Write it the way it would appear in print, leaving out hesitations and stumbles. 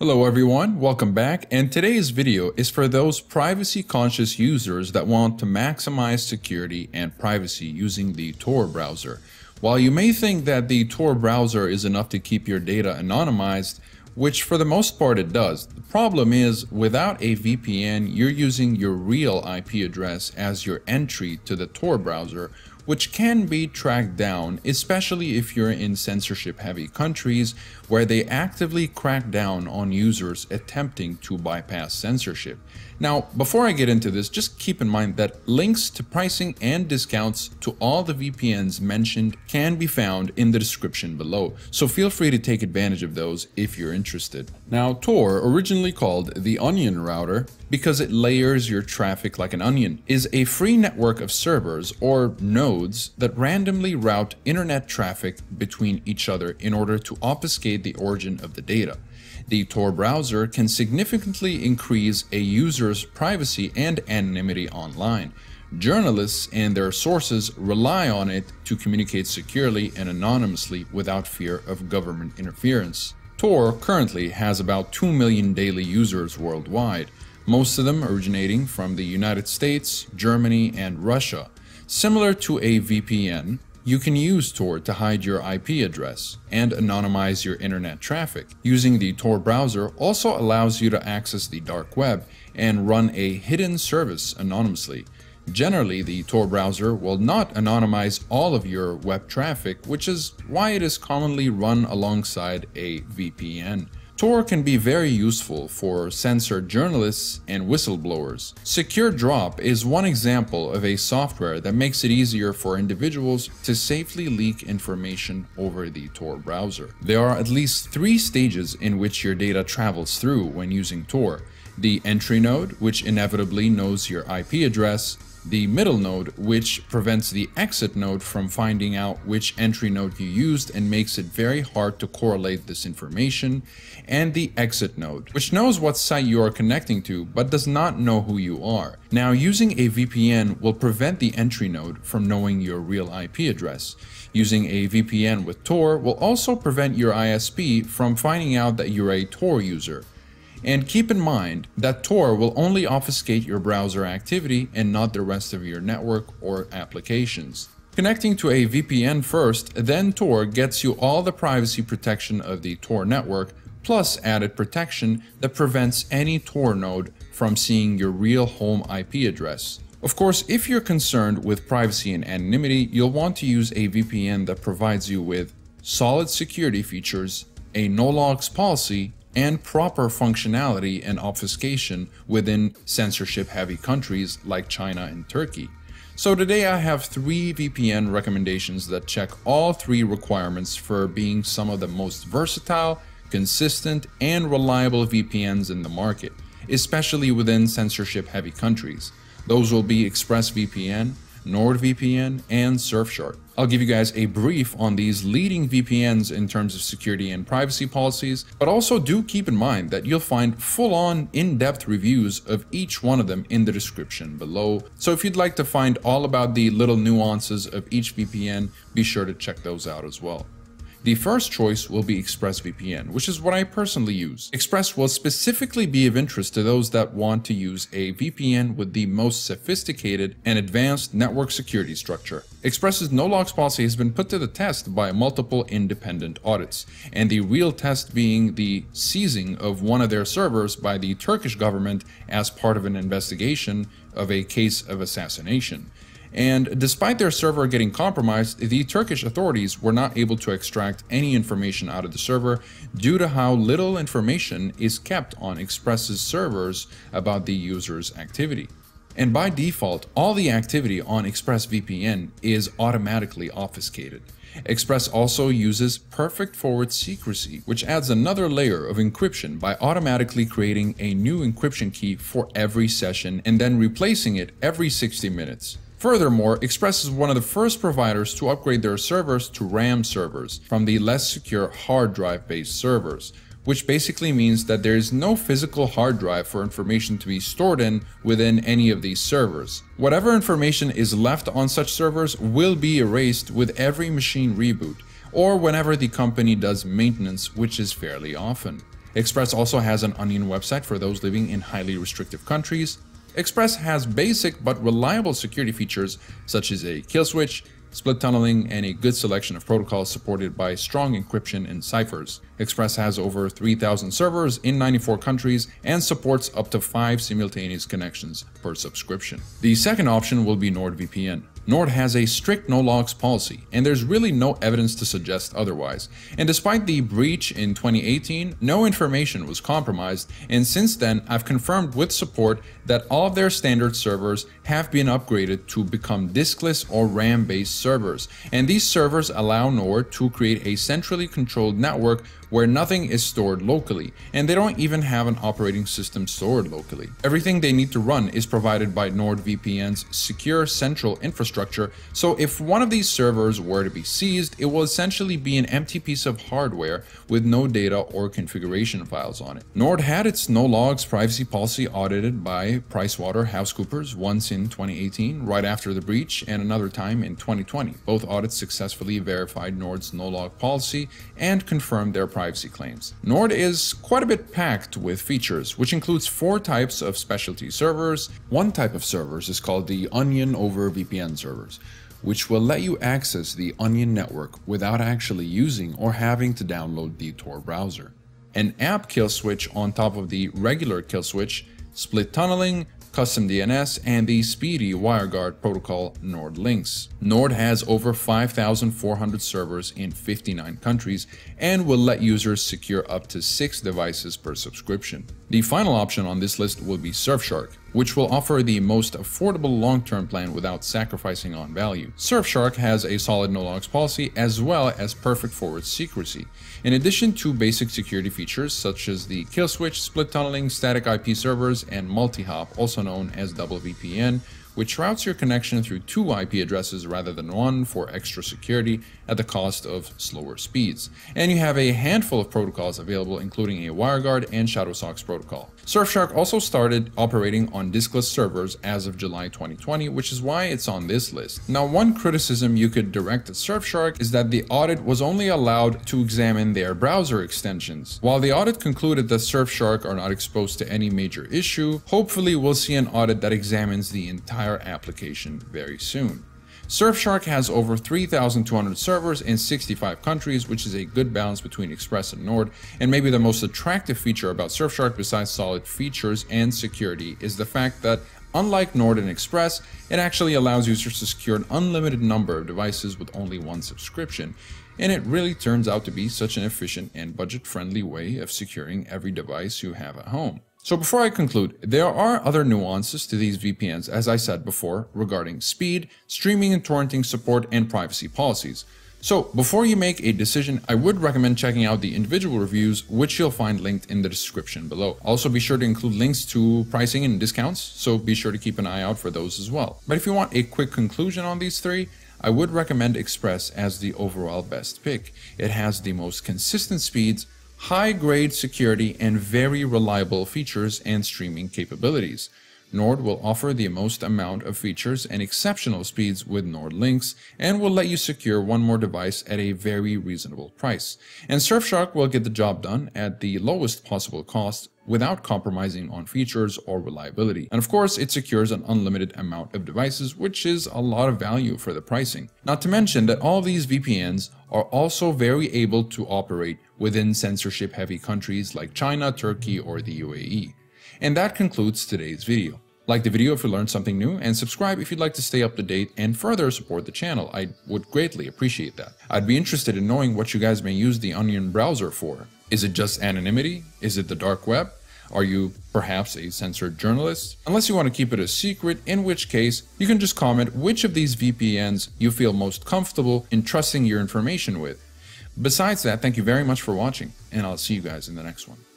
Hello everyone, welcome back, and today's video is for those privacy conscious users that want to maximize security and privacy using the Tor browser. While you may think that the Tor browser is enough to keep your data anonymized, which for the most part it does, the problem is without a VPN you're using your real IP address as your entry to the Tor browser, which can be tracked down, especially if you're in censorship-heavy countries where they actively crack down on users attempting to bypass censorship. Now, before I get into this, just keep in mind that links to pricing and discounts to all the VPNs mentioned can be found in the description below, so feel free to take advantage of those if you're interested. Now, Tor, originally called the Onion Router because it layers your traffic like an onion, is a free network of servers or nodes that randomly route internet traffic between each other in order to obfuscate the origin of the data. The Tor browser can significantly increase a user's privacy and anonymity online. Journalists and their sources rely on it to communicate securely and anonymously without fear of government interference. Tor currently has about 2 million daily users worldwide, most of them originating from the United States, Germany, and Russia. Similar to a VPN, you can use Tor to hide your IP address and anonymize your internet traffic. Using the Tor browser also allows you to access the dark web and run a hidden service anonymously. Generally, the Tor browser will not anonymize all of your web traffic, which is why it is commonly run alongside a VPN. Tor can be very useful for censored journalists and whistleblowers. SecureDrop is one example of a software that makes it easier for individuals to safely leak information over the Tor browser. There are at least 3 stages in which your data travels through when using Tor: the entry node, which inevitably knows your IP address; the middle node, which prevents the exit node from finding out which entry node you used and makes it very hard to correlate this information; and the exit node, which knows what site you are connecting to but does not know who you are. Now, using a VPN will prevent the entry node from knowing your real IP address. Using a VPN with Tor will also prevent your ISP from finding out that you're a Tor user. And keep in mind that Tor will only obfuscate your browser activity and not the rest of your network or applications. Connecting to a VPN first, then Tor gets you all the privacy protection of the Tor network, plus added protection that prevents any Tor node from seeing your real home IP address. Of course, if you're concerned with privacy and anonymity, you'll want to use a VPN that provides you with solid security features, a no-logs policy, and proper functionality and obfuscation within censorship-heavy countries like China and Turkey. So today I have 3 VPN recommendations that check all 3 requirements for being some of the most versatile, consistent, and reliable VPNs in the market, especially within censorship-heavy countries. Those will be ExpressVPN, NordVPN, and Surfshark. I'll give you guys a brief on these leading VPNs in terms of security and privacy policies, but also do keep in mind that you'll find full-on, in-depth reviews of each one of them in the description below. So if you'd like to find all about the little nuances of each VPN, be sure to check those out as well. The first choice will be ExpressVPN, which is what I personally use. Express will specifically be of interest to those that want to use a VPN with the most sophisticated and advanced network security structure. Express's no-logs policy has been put to the test by multiple independent audits, and the real test being the seizing of one of their servers by the Turkish government as part of an investigation of a case of assassination. And despite their server getting compromised, the Turkish authorities were not able to extract any information out of the server due to how little information is kept on Express's servers about the user's activity. And by default, all the activity on ExpressVPN is automatically obfuscated. Express also uses perfect forward secrecy, which adds another layer of encryption by automatically creating a new encryption key for every session and then replacing it every 60 minutes. Furthermore, Express is one of the first providers to upgrade their servers to RAM servers from the less secure hard drive-based servers, which basically means that there is no physical hard drive for information to be stored in within any of these servers. Whatever information is left on such servers will be erased with every machine reboot or whenever the company does maintenance, which is fairly often. Express also has an Onion website for those living in highly restrictive countries. Express has basic but reliable security features such as a kill switch, split tunneling, and a good selection of protocols supported by strong encryption and ciphers. Express has over 3,000 servers in 94 countries and supports up to 5 simultaneous connections per subscription. The second option will be NordVPN. Nord has a strict no-logs policy, and there's really no evidence to suggest otherwise. And despite the breach in 2018, no information was compromised, and since then, I've confirmed with support that all of their standard servers have been upgraded to become diskless or RAM-based servers, and these servers allow Nord to create a centrally controlled network where nothing is stored locally, and they don't even have an operating system stored locally. Everything they need to run is provided by NordVPN's secure central infrastructure, so if one of these servers were to be seized, it will essentially be an empty piece of hardware with no data or configuration files on it. Nord had its no-logs privacy policy audited by PricewaterhouseCoopers once in 2018, right after the breach, and another time in 2020. Both audits successfully verified Nord's no-log policy and confirmed their privacy claims. Nord is quite a bit packed with features, which includes 4 types of specialty servers. One type of servers is called the Onion over VPN servers, which will let you access the Onion network without actually using or having to download the Tor browser. An app kill switch on top of the regular kill switch, split tunneling, custom DNS, and the speedy WireGuard protocol NordLynx. Nord has over 5,400 servers in 59 countries and will let users secure up to 6 devices per subscription. The final option on this list will be Surfshark, which will offer the most affordable long-term plan without sacrificing on value. Surfshark has a solid no-logs policy as well as perfect forward secrecy. In addition to basic security features such as the kill switch, split tunneling, static IP servers, and multi-hop, also known as double VPN, which routes your connection through 2 IP addresses rather than one for extra security at the cost of slower speeds. And you have a handful of protocols available, including a WireGuard and Shadowsocks protocol. Surfshark also started operating on diskless servers as of July 2020, which is why it's on this list. Now, one criticism you could direct at Surfshark is that the audit was only allowed to examine their browser extensions. While the audit concluded that Surfshark are not exposed to any major issue, hopefully we'll see an audit that examines the entire application very soon. Surfshark has over 3,200 servers in 65 countries, which is a good balance between Express and Nord, and maybe the most attractive feature about Surfshark, besides solid features and security, is the fact that unlike Nord and Express, it actually allows users to secure an unlimited number of devices with only one subscription. And it really turns out to be such an efficient and budget-friendly way of securing every device you have at home. So before I conclude, there are other nuances to these VPNs, as I said before, regarding speed, streaming and torrenting support, and privacy policies. So before you make a decision, I would recommend checking out the individual reviews, which you'll find linked in the description below. Also be sure to include links to pricing and discounts, so be sure to keep an eye out for those as well. But if you want a quick conclusion on these three, I would recommend Express as the overall best pick. It has the most consistent speeds, high-grade security, and very reliable features and streaming capabilities. Nord will offer the most amount of features and exceptional speeds with NordLynx, and will let you secure one more device at a very reasonable price. And Surfshark will get the job done at the lowest possible cost without compromising on features or reliability. And of course, it secures an unlimited amount of devices, which is a lot of value for the pricing. Not to mention that all these VPNs are also very able to operate within censorship-heavy countries like China, Turkey, or the UAE. And that concludes today's video. Like the video if you learned something new, and subscribe if you'd like to stay up to date and further support the channel. I would greatly appreciate that. I'd be interested in knowing what you guys may use the Onion browser for. Is it just anonymity? Is it the dark web? Are you perhaps a censored journalist? Unless you want to keep it a secret, in which case you can just comment which of these VPNs you feel most comfortable in trusting your information with. Besides that, thank you very much for watching, and I'll see you guys in the next one.